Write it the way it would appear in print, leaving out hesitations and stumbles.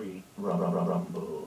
3 rumble.